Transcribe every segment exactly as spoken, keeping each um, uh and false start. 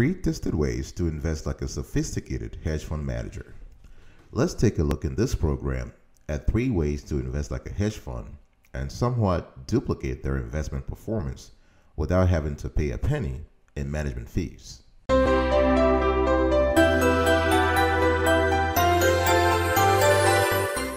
Three tested ways to invest like a sophisticated hedge fund manager. Let's take a look in this program at three ways to invest like a hedge fund and somewhat duplicate their investment performance without having to pay a penny in management fees.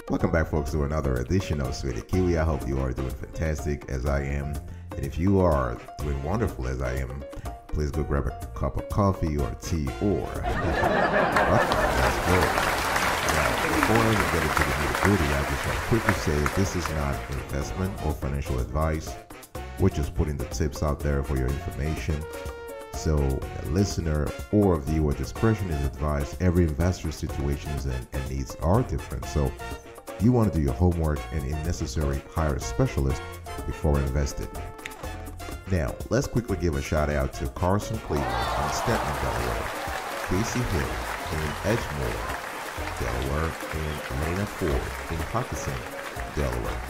Welcome back, folks, to another edition of S'witty Kiwi. I hope you are doing fantastic as I am, and if you are doing wonderful as I am, please go grab a cup of coffee or tea or let's go. Before we get into the nitty-gritty, I just want to quickly say that this is not investment or financial advice. We're just putting the tips out there for your information. So a listener or viewer discretion is advised. Every investor's situations and, and needs are different. So you want to do your homework and if necessary, hire a specialist before investing. Now, let's quickly give a shout out to Carson Cleveland in Stepman, Delaware, Casey Hill in Edgemore, Delaware, and Elena Ford in Hockinson, Delaware.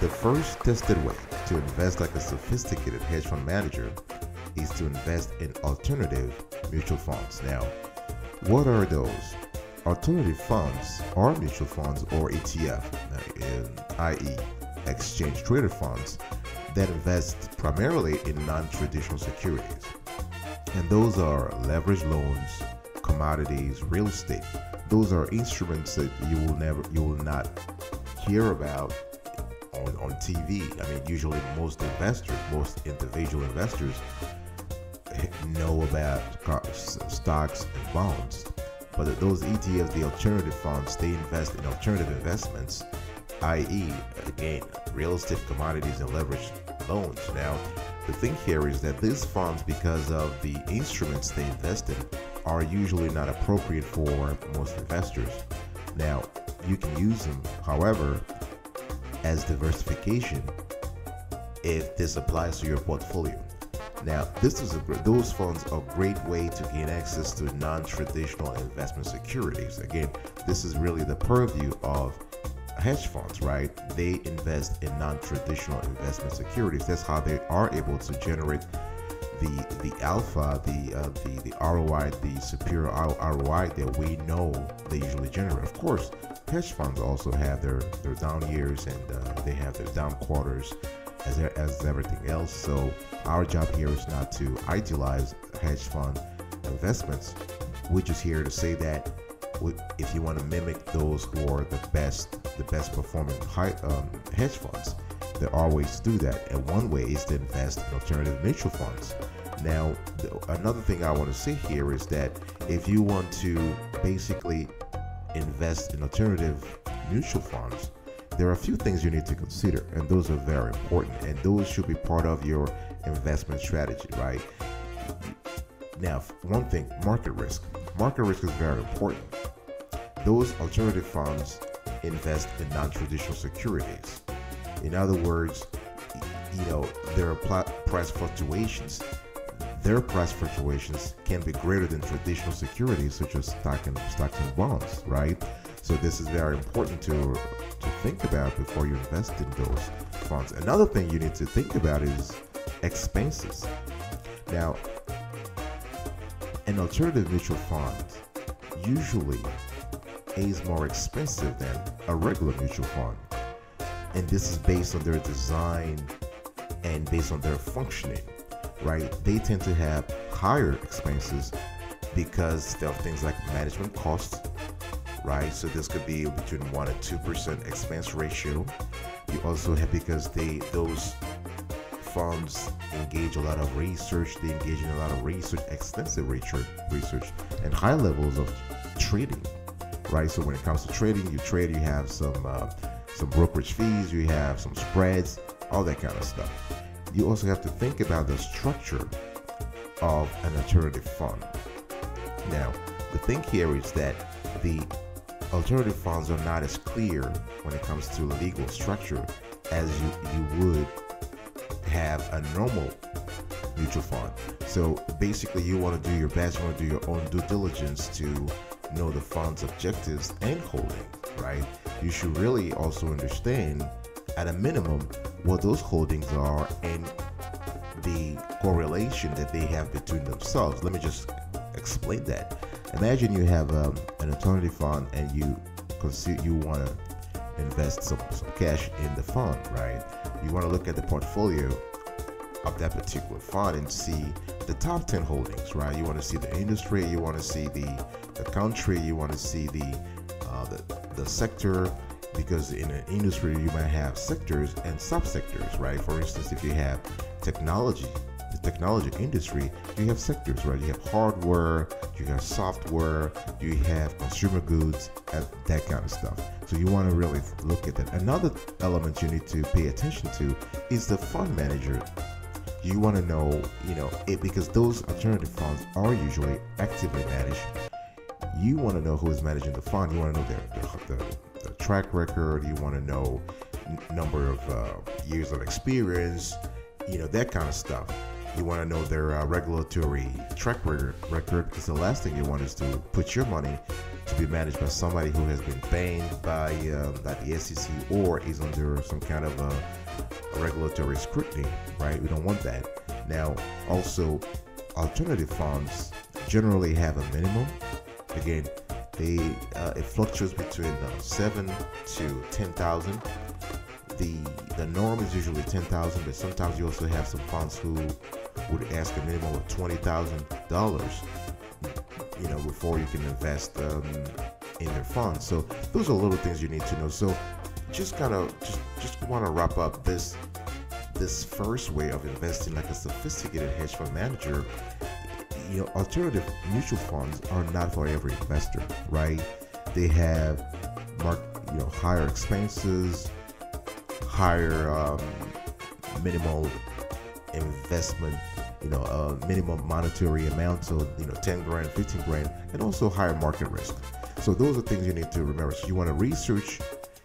The first tested way to invest like a sophisticated hedge fund manager is to invest in alternative mutual funds. Now, what are those? Alternative funds are mutual funds or E T F, that is exchange traded funds, that invest primarily in non-traditional securities, and those are leveraged loans, commodities, real estate. Those are instruments that you will never, you will not hear about on, on T V. I mean, usually most investors, most individual investors know about stocks and bonds, but those E T Fs, the alternative funds, they invest in alternative investments, that is again, real estate, commodities, and leveraged loans. Now, the thing here is that these funds, because of the instruments they invest in, are usually not appropriate for most investors. Now, you can use them, however, as diversification if this applies to your portfolio. Now, this is a, those funds are a great way to gain access to non-traditional investment securities. Again, this is really the purview of hedge funds, right? They invest in non-traditional investment securities. That's how they are able to generate the the alpha, the uh, the the R O I, the superior R O I that we know they usually generate. Of course, hedge funds also have their their down years and uh, they have their down quarters, as as everything else. So our job here is not to idealize hedge fund investments. We're just here to say that if you want to mimic those who are the best, the best performing high, um, hedge funds, there are ways to do that, and one way is to invest in alternative mutual funds. Now, the, another thing I want to say here is that if you want to basically invest in alternative mutual funds, there are a few things you need to consider, and those are very important, and those should be part of your investment strategy, right? Now, one thing, market risk. Market risk is very important. Those alternative funds invest in non-traditional securities. In other words, you know, there are price fluctuations. Their price fluctuations can be greater than traditional securities such as stock and, stocks and bonds, right? So this is very important to, to think about before you invest in those funds. Another thing you need to think about is expenses. Now, an alternative mutual fund usually is more expensive than a regular mutual fund. And this is based on their design and based on their functioning, right? They tend to have higher expenses because of things like management costs, right? So this could be between one and two percent expense ratio. You also have, because they those funds engage a lot of research, they engage in a lot of research, extensive research, research and high levels of trading, right? So when it comes to trading, you trade, you have some uh, some brokerage fees, you have some spreads, all that kind of stuff. You also have to think about the structure of an alternative fund. Now, the thing here is that the alternative funds are not as clear when it comes to legal structure as you, you would have a normal mutual fund. So basically you want to do your best, you want to do your own due diligence to know the fund's objectives and holdings, right? You should really also understand at a minimum what those holdings are and the correlation that they have between themselves. Let me just explain that. Imagine you have um, an alternative fund and you consider you want to invest some, some cash in the fund, right? You want to look at the portfolio of that particular fund and see the top ten holdings, right? You want to see the industry, you want to see the the country, you want to see the uh, the, the sector, because in an industry you might have sectors and subsectors, right? For instance, if you have technology, the technology industry, you have sectors, right? You have hardware, you have software, you have consumer goods, and that kind of stuff. So you want to really look at that. Another element you need to pay attention to is the fund manager. You want to know, you know, it, because those alternative funds are usually actively managed. You want to know who is managing the fund. You want to know their, their, their, their track record. You want to know number of uh, years of experience, you know, that kind of stuff. You want to know their uh, regulatory track record, because the last thing you want is to put your money to be managed by somebody who has been banned by, um, by the S E C or is under some kind of a, a regulatory scrutiny, right? We don't want that. Now, also, alternative funds generally have a minimum. Again, they uh, it fluctuates between uh, seven to ten thousand. The the norm is usually ten thousand, but sometimes you also have some funds who would ask a minimum of twenty thousand dollars, you know, before you can invest um, in their fund. So those are little things you need to know. So just kind of just just want to wrap up this this first way of investing like a sophisticated hedge fund manager. You know, alternative mutual funds are not for every investor, right? They have mark, you know, higher expenses, higher um, minimal investment, you know, uh, minimum monetary amount, so, you know, ten grand, fifteen grand, and also higher market risk. So those are things you need to remember. So you want to research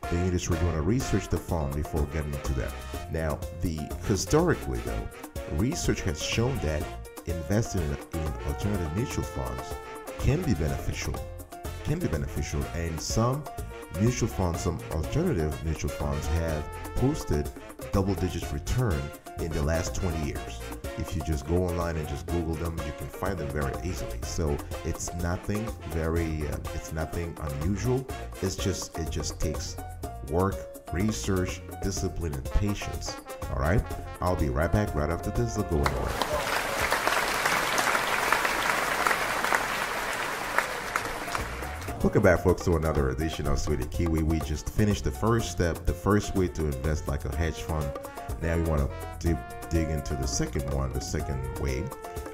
the industry, you want to research the fund before getting into that. Now, the historically though, research has shown that investing in, in alternative mutual funds can be beneficial, can be beneficial, and some mutual funds, some alternative mutual funds have posted double-digit return in the last twenty years. If you just go online and just Google them, you can find them very easily. So it's nothing very, uh, it's nothing unusual. It's just, it just takes work, research, discipline, and patience. All right, I'll be right back right after this. Don't go anywhere. Welcome back, folks, to another edition of S'witty Kiwi. We just finished the first step, the first way to invest like a hedge fund. Now we want to dip, dig into the second one, the second way.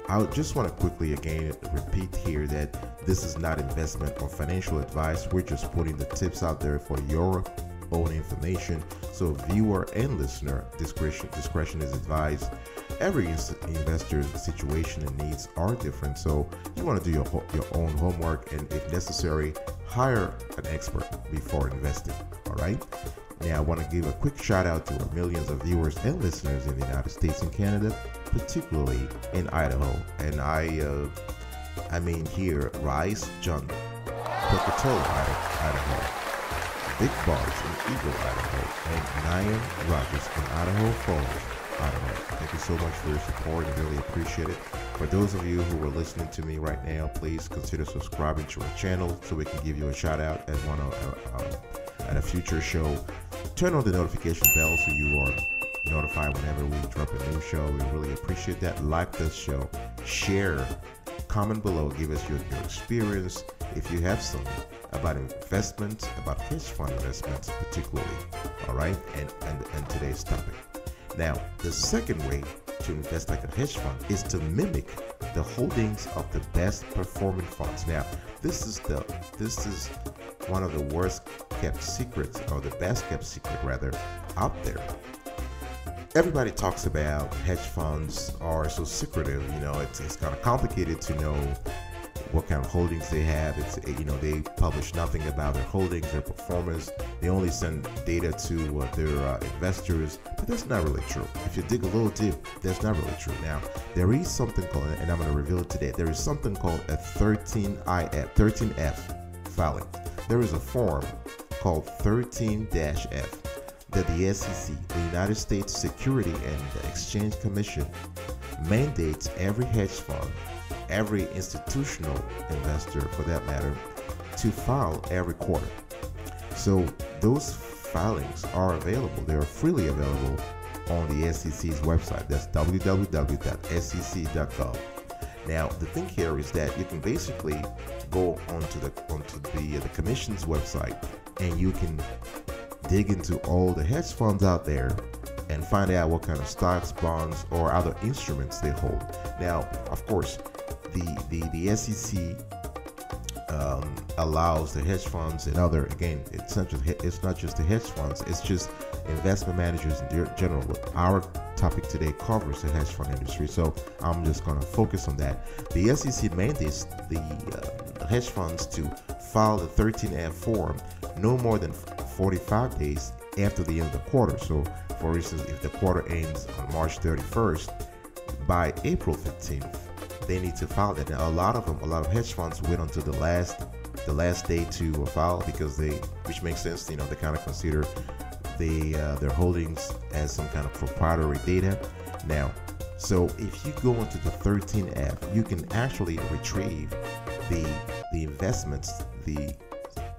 I just want to quickly again repeat here that this is not investment or financial advice. We're just putting the tips out there for your own information. So viewer and listener discretion, discretion is advised. Every investor's situation and needs are different, so you want to do your, your own homework, and if necessary, hire an expert before investing, all right? Now, I want to give a quick shout out to our millions of viewers and listeners in the United States and Canada, particularly in Idaho. And I, uh, I mean here, Rice Jungle, Pocatello, Idaho, Big Boss in Eagle, Idaho, and Nyan Rockets in Idaho Falls, Idaho. Thank you so much for your support. I really appreciate it. For those of you who are listening to me right now, please consider subscribing to our channel so we can give you a shout out at one uh, uh, at a future show. Turn on the notification bell so you are notified whenever we drop a new show. We really appreciate that. Like this show, share, comment below, give us your, your experience if you have some, about investments, about hedge fund investments particularly, all right, and, and, and today's topic. Now, the second way to invest like a hedge fund is to mimic the holdings of the best performing funds. Now, this is the this is one of the worst kept secrets, or the best kept secret rather, out there. Everybody talks about hedge funds are so secretive, you know, it's, it's kind of complicated to know what kind of holdings they have. It's, you know, they publish nothing about their holdings, their performance. They only send data to uh, their uh, investors, but that's not really true. If you dig a little deep, that's not really true. Now, there is something called, and I'm going to reveal it today, there is something called a thirteen F filing. There is a form called thirteen F that the S E C, the United States Security and Exchange Commission, mandates every hedge fund, every institutional investor for that matter, to file every quarter. So those filings are available, they are freely available on the S E C's website. That's w w w dot s e c dot gov. Now the thing here is that you can basically go onto the onto the, the commission's website and you can dig into all the hedge funds out there and find out what kind of stocks, bonds, or other instruments they hold. Now, of course, the the, the S E C um, allows the hedge funds and other, again, it's not just it's not just the hedge funds, it's just investment managers in general. Our topic today covers the hedge fund industry, so I'm just going to focus on that. The S E C mandates the uh, hedge funds to file the thirteen F form no more than forty-five days after the end of the quarter. So, for instance, if the quarter ends on March thirty-first, by April fifteenth, they need to file that. Now, a lot of them, a lot of hedge funds wait until the last, the last day to file because they, which makes sense, you know, they kind of consider the uh, their holdings as some kind of proprietary data. Now, so if you go into the thirteen F, you can actually retrieve the the investments, the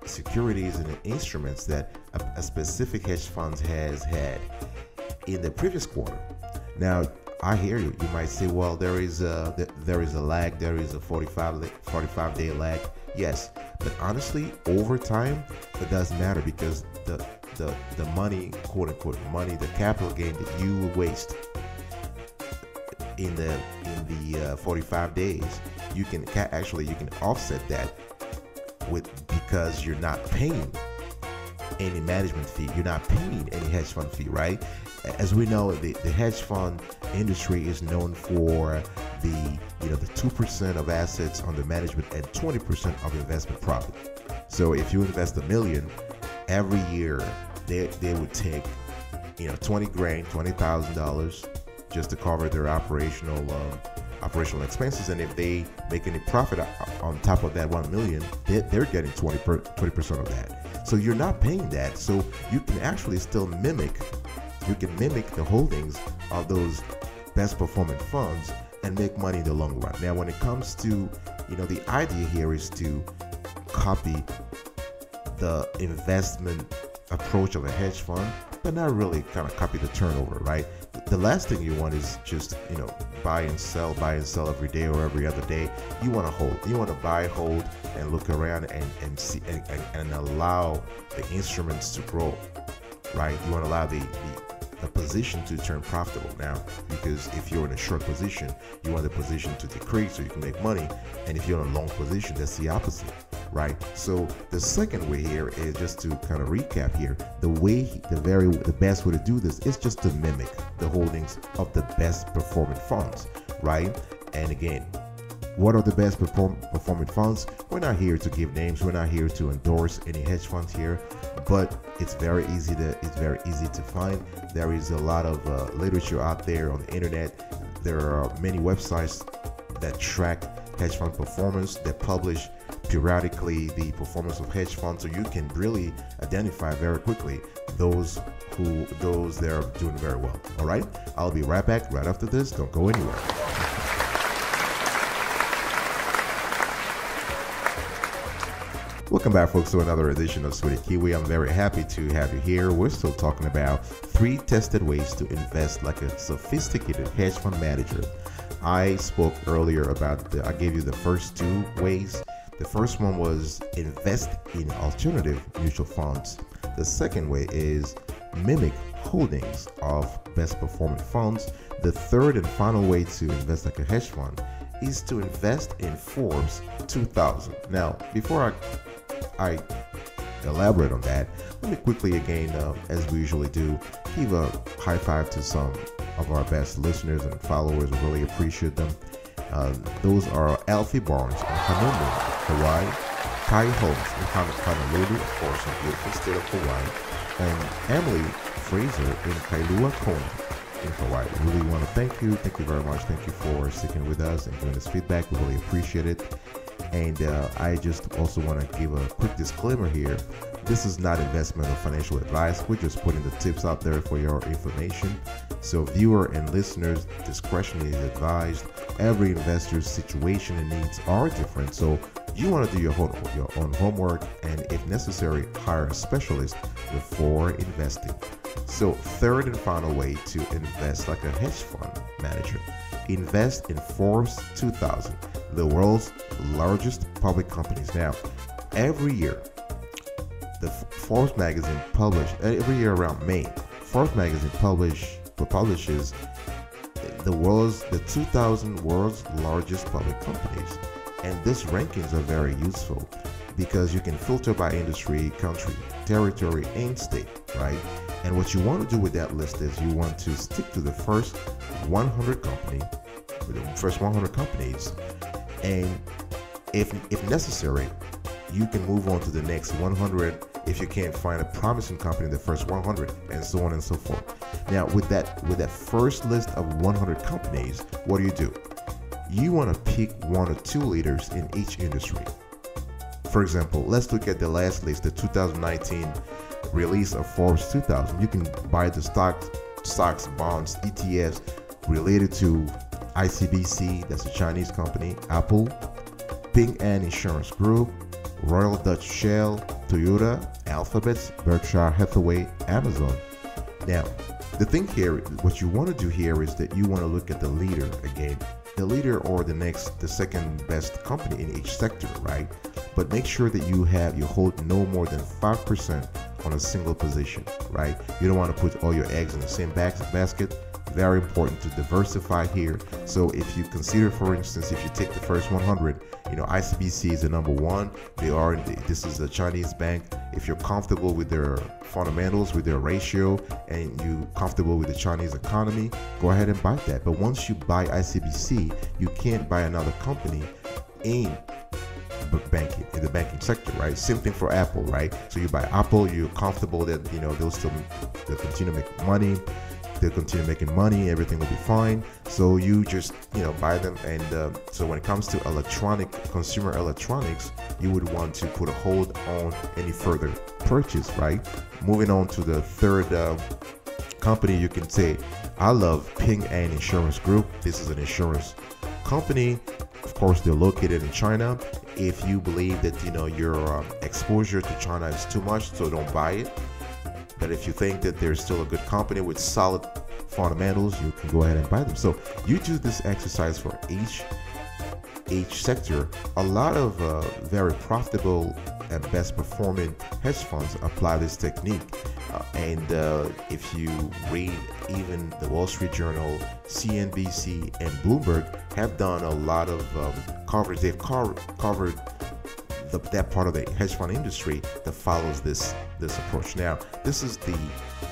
securities and the instruments that a, a specific hedge fund has had in the previous quarter. Now, I hear you. You might say, well, there is a there is a lag. There is a forty-five day lag. Yes, but honestly, over time, it doesn't matter because the the the money, quote unquote, money, the capital gain that you waste in the in the uh, forty-five days, you can ca actually you can offset that with, because you're not paying any management fee, you're not paying any hedge fund fee, right? As we know, the, the hedge fund industry is known for the you know the two percent of assets under management and twenty percent of investment profit. So if you invest a million every year, they they would take you know twenty grand, twenty thousand dollars, just to cover their operational um, operational expenses. And if they make any profit on top of that one million, they're getting twenty percent of that. So you're not paying that. So you can actually still mimic, you can mimic the holdings of those best performing funds and make money in the long run. Now, when it comes to, you know, the idea here is to copy the investment approach of a hedge fund, but not really kind of copy the turnover, right? The last thing you want is just, you know, buy and sell, buy and sell every day or every other day. You want to hold, you want to buy, hold, and look around and, and see and, and, and allow the instruments to grow, right? You want to allow the, the, the position to turn profitable now, because if you're in a short position, you want the position to decrease so you can make money. And if you're in a long position, that's the opposite, right? So the second way here is, just to kind of recap here, the way the very the best way to do this is just to mimic the holdings of the best performing funds, right? And again, what are the best perform performing funds? We're not here to give names, we're not here to endorse any hedge funds here, but it's very easy to it's very easy to find. There is a lot of uh, literature out there on the internet. There are many websites that track hedge fund performance, that publish periodically the performance of hedge funds, so you can really identify very quickly those who those that are doing very well. All right, I'll be right back right after this. Don't go anywhere. Welcome back, folks, to another edition of S'witty Kiwi. I'm very happy to have you here. We're still talking about three tested ways to invest like a sophisticated hedge fund manager. I spoke earlier about the, I gave you the first two ways. The first one was invest in alternative mutual funds. The second way is mimic holdings of best performing funds. The third and final way to invest like a hedge fund is to invest in Forbes two thousand. Now, before I, I elaborate on that, let me quickly again, uh, as we usually do, give a high five to some of our best listeners and followers. We really appreciate them. Uh, those are Alfie Barnes in Honolulu, Hawaii, Kai Holmes in Honolulu, of course, in the beautiful state of Hawaii, and Emily Fraser in Kailua Kona in Hawaii. I really want to thank you. Thank you very much. Thank you for sticking with us and doing this feedback. We really appreciate it. And uh, I just also want to give a quick disclaimer here. This is not investment or financial advice. We're just putting the tips out there for your information. So viewer and listeners, discretion is advised. Every investor's situation and needs are different. So you want to do your homework, your own homework, and if necessary, hire a specialist before investing. So third and final way to invest like a hedge fund manager. Invest in Forbes two thousand, the world's largest public companies. Now, every year, the Forbes magazine published, every year around May, Forbes magazine publish, publishes the world's, the two thousand world's largest public companies. And these rankings are very useful because you can filter by industry, country, territory, and state, right? And what you want to do with that list is you want to stick to the first one hundred company, with the first one hundred companies, and if if necessary, you can move on to the next one hundred if you can't find a promising company in the first one hundred, and so on and so forth. Now, with that with that first list of one hundred companies, what do you do? You want to pick one or two leaders in each industry. For example, let's look at the last list, the two thousand nineteen release of Forbes two thousand. You can buy the stocks, stocks, bonds, E T Fs related to I C B C, that's a Chinese company, Apple, Ping An Insurance Group, Royal Dutch Shell, Toyota, Alphabet, Berkshire Hathaway, Amazon. Now, the thing here, what you want to do here is that you want to look at the leader again, the leader or the next, the second best company in each sector, right? But make sure that you have, you hold no more than five percent on a single position, right? You don't want to put all your eggs in the same basket. Very important to diversify here. So if you consider, for instance, if you take the first one hundred, you know, I C B C is the number one. They are, this is a Chinese bank. If you're comfortable with their fundamentals, with their ratio, and you comfortable with the Chinese economy, go ahead and buy that. But once you buy I C B C, you can't buy another company in banking, in the banking sector, right? Same thing for Apple, right? So you buy Apple, you're comfortable that, you know, they'll still they'll continue to make money, they'll continue making money, everything will be fine. So you just, you know, buy them. And uh, so when it comes to electronic, consumer electronics, you would want to put a hold on any further purchase, right? Moving on to the third uh, company, you can say, I love Ping An Insurance Group. This is an insurance company. Of course, they're located in China. If you believe that, you know, your um, exposure to China is too much, so don't buy it. But if you think that they're still a good company with solid fundamentals, you can go ahead and buy them. So you do this exercise for each each sector. A lot of uh, very profitable and best performing hedge funds apply this technique. Uh, and uh, if you read even the Wall Street Journal, C N B C, and Bloomberg have done a lot of um, coverage. They've co covered the, that part of the hedge fund industry that follows this this approach. Now, this is the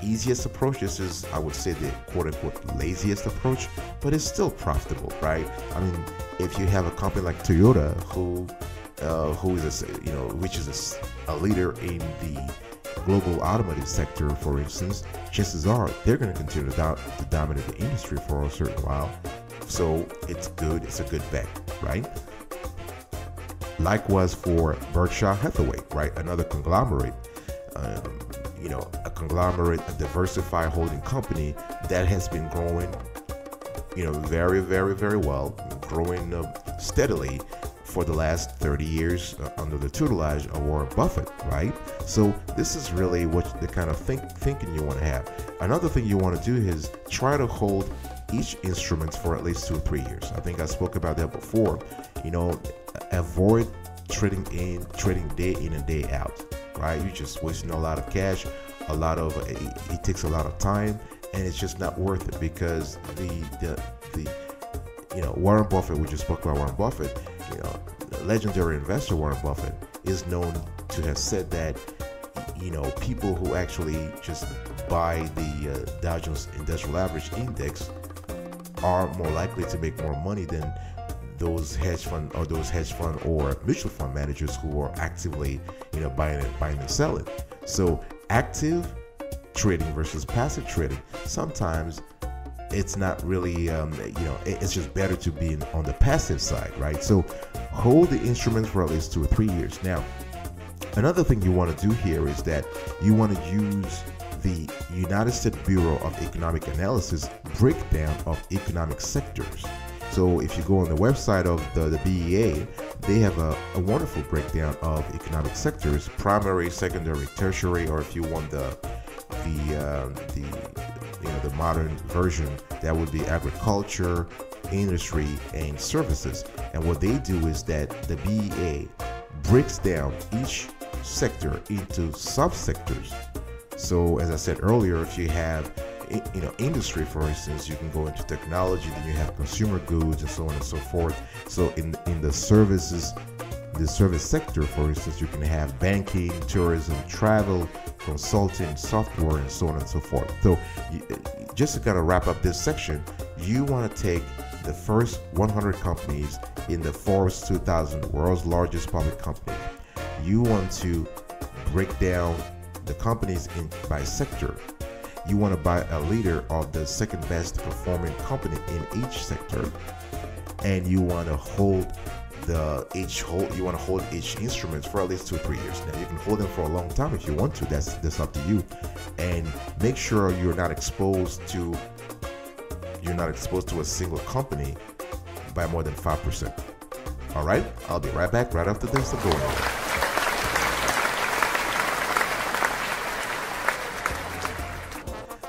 easiest approach. This is, I would say, the quote-unquote laziest approach, but it's still profitable, right? I mean, if you have a company like Toyota, who uh, who is a, you know, which is a, a leader in the global automotive sector, for instance, chances are they're going to continue to, do to dominate the industry for a certain while. So it's good. It's a good bet, right? Likewise for Berkshire Hathaway, right? Another conglomerate, um, you know, a conglomerate, a diversified holding company that has been growing, you know, very, very, very well, growing uh, steadily for the last thirty years uh, under the tutelage of Warren Buffett, right? So this is really what the kind of think, thinking you want to have. Another thing you want to do is try to hold each instrument for at least two or three years. I think I spoke about that before. You know, avoid trading in, trading day in and day out, right? You're just wasting a lot of cash, a lot of, it, it takes a lot of time, and it's just not worth it because the, the, the you know, Warren Buffett, we just spoke about Warren Buffett, you know, legendary investor Warren Buffett is known to have said that, you know, people who actually just buy the uh, Dow Jones Industrial Average Index are more likely to make more money than those hedge fund or those hedge fund or mutual fund managers who are actively, you know, buying it, buying and selling. So active trading versus passive trading. Sometimes it's not really, um, you know, it's just better to be on the passive side, right? So hold the instrument for at least two or three years. Now, another thing you want to do here is that you want to use the United States Bureau of Economic Analysis breakdown of economic sectors. So if you go on the website of the, the B E A, they have a, a wonderful breakdown of economic sectors, primary, secondary, tertiary, or if you want the the uh, the you know the modern version, that would be agriculture, industry, and services. And what they do is that the B E A breaks down each sector into subsectors. So as I said earlier, if you have you know industry, for instance, you can go into technology, then you have consumer goods and so on and so forth. So in in the services, the service sector, for instance, you can have banking, tourism, travel, consulting, software, and so on and so forth. So you, just to kind of wrap up this section, you want to take the first one hundred companies in the Forbes two thousand, world's largest public company. You want to break down the companies in by sector. You want to buy a leader of the second best performing company in each sector, and you want to hold the each hold you want to hold each instrument for at least two or three years. Now you can hold them for a long time if you want to. That's that's up to you, and make sure you're not exposed to you're not exposed to a single company by more than five percent. All right, I'll be right back right after this. I'm going.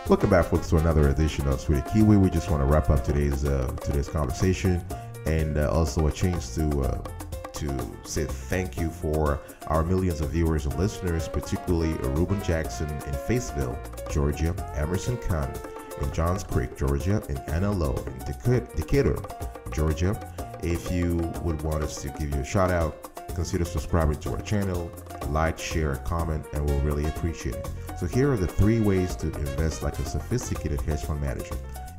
Welcome back, folks, to another edition of S'witty Kiwi. We just want to wrap up today's uh, today's conversation, and uh, also a chance to uh, to say thank you for our millions of viewers and listeners, particularly Ruben Jackson in Fayetteville, Georgia, Emerson Conn in Johns Creek, Georgia, and Anna Lowe in Decatur, Georgia. If you would want us to give you a shout out, consider subscribing to our channel, like, share, comment, and we'll really appreciate it. So here are the three ways to invest like a sophisticated hedge fund manager.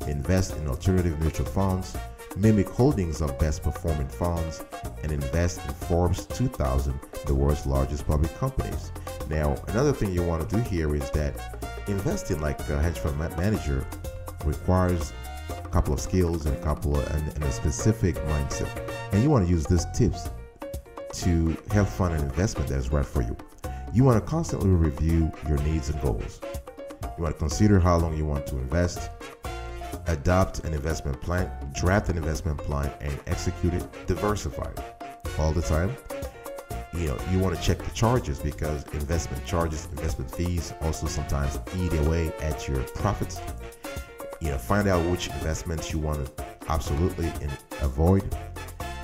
Invest in alternative mutual funds, mimic holdings of best performing funds, and invest in Forbes two thousand, the world's largest public companies. Now, another thing you want to do here is that investing like a hedge fund manager requires a couple of skills and a couple of, and, and a specific mindset. And you want to use these tips to help find an investment that is right for you. You want to constantly review your needs and goals. You want to consider how long you want to invest, adopt an investment plan, draft an investment plan, and execute it diversified all the time. You know, you want to check the charges, because investment charges, investment fees also sometimes eat away at your profits. You know, find out which investments you want to absolutely avoid,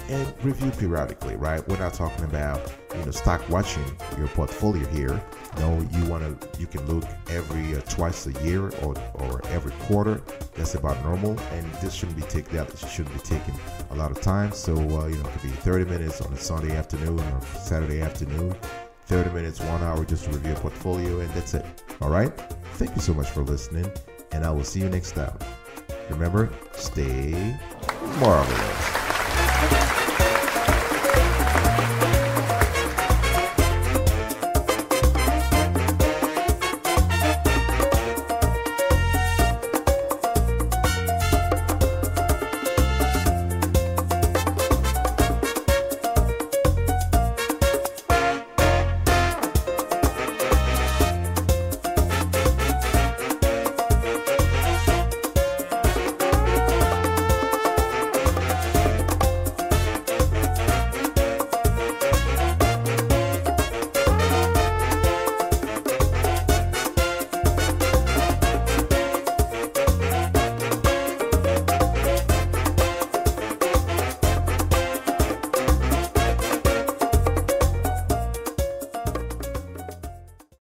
and review periodically, right? We're not talking about, you know, stock watching your portfolio here. No, you want to, you can look every uh, twice a year or, or every quarter. That's about normal. And this shouldn't be taken, that shouldn't be taking a lot of time. So, uh, you know, it could be thirty minutes on a Sunday afternoon or Saturday afternoon, thirty minutes, one hour, just to review a portfolio, and that's it. All right. Thank you so much for listening, and I will see you next time. Remember, stay marvelous.